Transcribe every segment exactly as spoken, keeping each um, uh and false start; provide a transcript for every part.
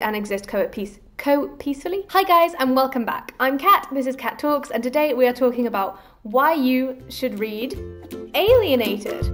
and exist co-peace co-peacefully. Hi guys and welcome back. I'm Kat, this is Kat Talks, and today we are talking about why you should read Alienated.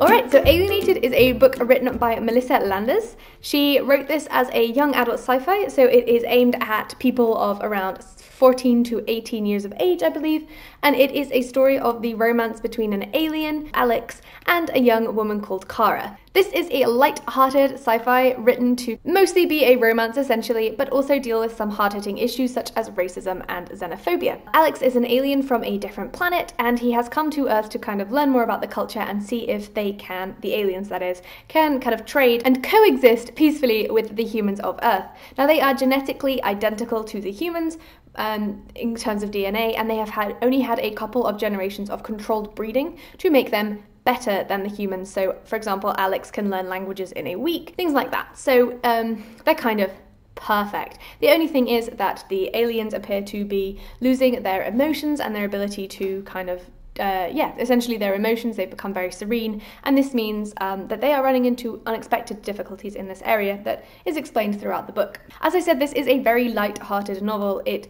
Alright, so Alienated is a book written up by Melissa Landers. She wrote this as a young adult sci-fi, so it is aimed at people of around fourteen to eighteen years of age, I believe, and it is a story of the romance between an alien, Alex, and a young woman called Kara. This is a light-hearted sci-fi written to mostly be a romance essentially, but also deal with some hard-hitting issues such as racism and xenophobia. Alex is an alien from a different planet, and he has come to Earth to kind of learn more about the culture and see if they can, the aliens that is, can kind of trade and coexist peacefully with the humans of Earth. Now they are genetically identical to the humans, Um, in terms of D N A, and they have had only had a couple of generations of controlled breeding to make them better than the humans. So, for example, Alex can learn languages in a week, things like that. So um, they're kind of perfect. The only thing is that the aliens appear to be losing their emotions and their ability to kind of Uh, yeah, essentially their emotions. They've become very serene, and this means um, that they are running into unexpected difficulties in this area that is explained throughout the book. As I said, this is a very light-hearted novel. It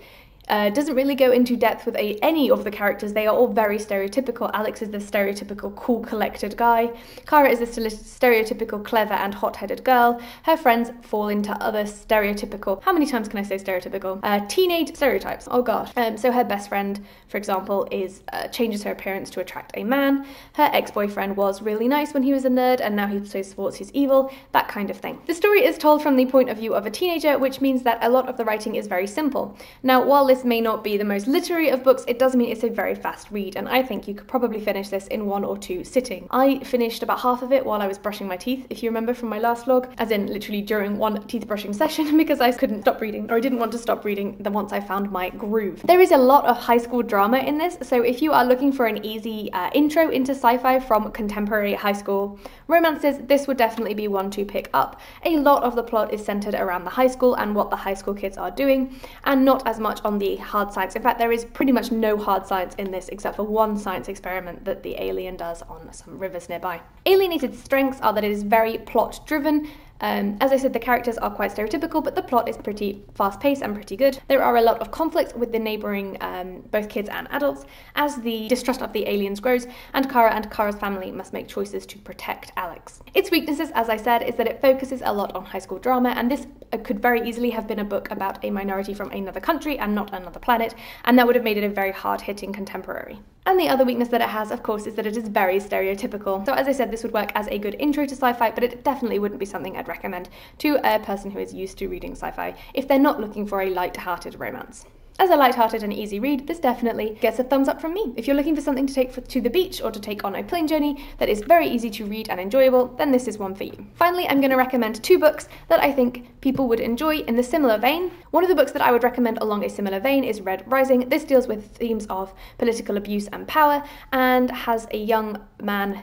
Uh, doesn't really go into depth with a, any of the characters. They are all very stereotypical. Alex is the stereotypical cool, collected guy. Kara is the stereotypical clever and hot-headed girl. Her friends fall into other stereotypical, how many times can I say stereotypical? Uh, teenage stereotypes, oh gosh. Um, so her best friend, for example, is uh, changes her appearance to attract a man. Her ex-boyfriend was really nice when he was a nerd, and now he plays sports, he's evil, that kind of thing. The story is told from the point of view of a teenager, which means that a lot of the writing is very simple. Now, while this may not be the most literary of books, it does mean it's a very fast read, and I think you could probably finish this in one or two sitting. I finished about half of it while I was brushing my teeth, if you remember from my last vlog, as in literally during one teeth brushing session, because I couldn't stop reading, or I didn't want to stop reading then once I found my groove. There is a lot of high school drama in this, so if you are looking for an easy uh, intro into sci-fi from contemporary high school romances, this would definitely be one to pick up. A lot of the plot is centered around the high school and what the high school kids are doing, and not as much on the The hard science. In fact, there is pretty much no hard science in this except for one science experiment that the alien does on some rivers nearby. Alienated's strengths are that it is very plot driven. Um, as I said, the characters are quite stereotypical, but the plot is pretty fast-paced and pretty good. There are a lot of conflicts with the neighbouring, um, both kids and adults, as the distrust of the aliens grows, and Kara and Kara's family must make choices to protect Alex. Its weaknesses, as I said, is that it focuses a lot on high school drama, and this could very easily have been a book about a minority from another country and not another planet, and that would have made it a very hard-hitting contemporary. And the other weakness that it has, of course, is that it is very stereotypical. So as I said, this would work as a good intro to sci-fi, but it definitely wouldn't be something I'd recommend to a person who is used to reading sci-fi if they're not looking for a light-hearted romance. As a light-hearted and easy read, this definitely gets a thumbs up from me. If you're looking for something to take for, to the beach or to take on a plane journey that is very easy to read and enjoyable, then this is one for you. Finally, I'm going to recommend two books that I think people would enjoy in the similar vein. One of the books that I would recommend along a similar vein is Red Rising. This deals with themes of political abuse and power, and has a young man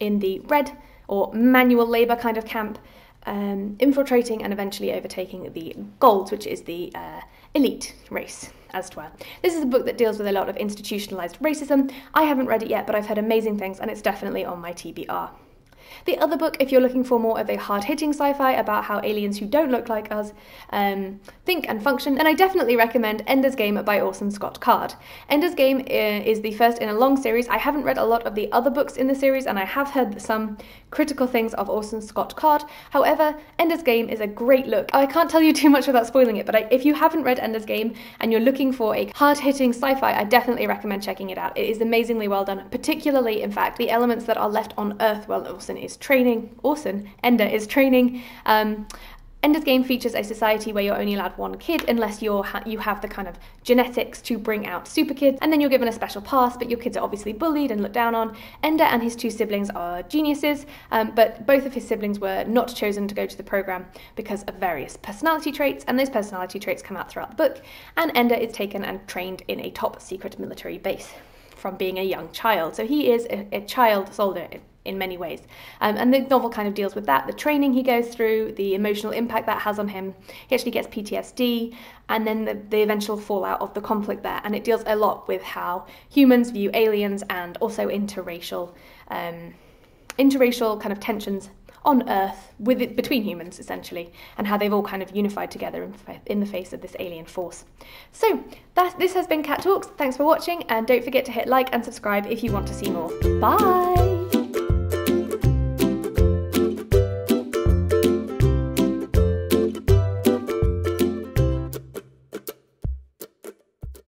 in the red or manual labour kind of camp Um, infiltrating and eventually overtaking the Golds, which is the uh, elite race, as it were. This is a book that deals with a lot of institutionalised racism. I haven't read it yet, but I've heard amazing things, and it's definitely on my T B R. The other book, if you're looking for more of a hard-hitting sci-fi about how aliens who don't look like us um, think and function, then I definitely recommend Ender's Game by Orson Scott Card. Ender's Game is the first in a long series. I haven't read a lot of the other books in the series, and I have heard some critical things of Orson Scott Card. However, Ender's Game is a great look. I can't tell you too much without spoiling it, but I, if you haven't read Ender's Game and you're looking for a hard-hitting sci-fi, I definitely recommend checking it out. It is amazingly well done, particularly, in fact, the elements that are left on Earth while Orson is training, Orson, Ender is training. Um, Ender's Game features a society where you're only allowed one kid unless you're ha you have the kind of genetics to bring out super kids, and then you're given a special pass, but your kids are obviously bullied and looked down on. Ender and his two siblings are geniuses, um, but both of his siblings were not chosen to go to the program because of various personality traits, and those personality traits come out throughout the book, and Ender is taken and trained in a top secret military base from being a young child. So he is a, a child soldier in many ways. Um, and the novel kind of deals with that, the training he goes through, the emotional impact that has on him. He actually gets P T S D, and then the, the eventual fallout of the conflict there. And it deals a lot with how humans view aliens, and also interracial, um, interracial kind of tensions on Earth with it, between humans, essentially, and how they've all kind of unified together in, in the face of this alien force. So that, this has been Kat Talks. Thanks for watching, and don't forget to hit like and subscribe if you want to see more. Bye!